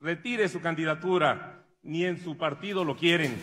retire su candidatura, ni en su partido lo quieren.